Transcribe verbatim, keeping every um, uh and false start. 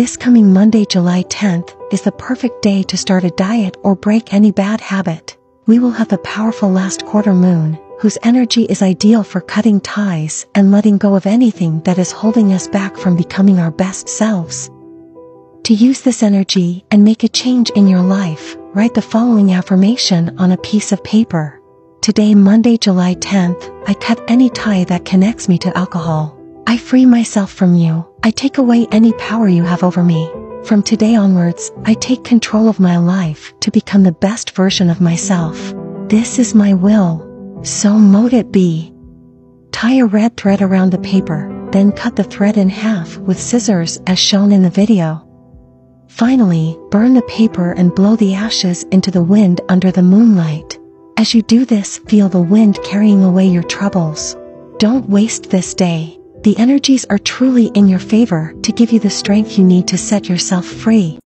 This coming Monday, July tenth, is the perfect day to start a diet or break any bad habit. We will have a powerful last quarter moon, whose energy is ideal for cutting ties and letting go of anything that is holding us back from becoming our best selves. To use this energy and make a change in your life, write the following affirmation on a piece of paper. Today, Monday, July tenth, I cut any tie that connects me to alcohol. I free myself from you. I take away any power you have over me. From today onwards, I take control of my life to become the best version of myself. This is my will. So mote it be. Tie a red thread around the paper, then cut the thread in half with scissors as shown in the video. Finally, burn the paper and blow the ashes into the wind under the moonlight. As you do this, feel the wind carrying away your troubles. Don't waste this day. The energies are truly in your favor to give you the strength you need to set yourself free.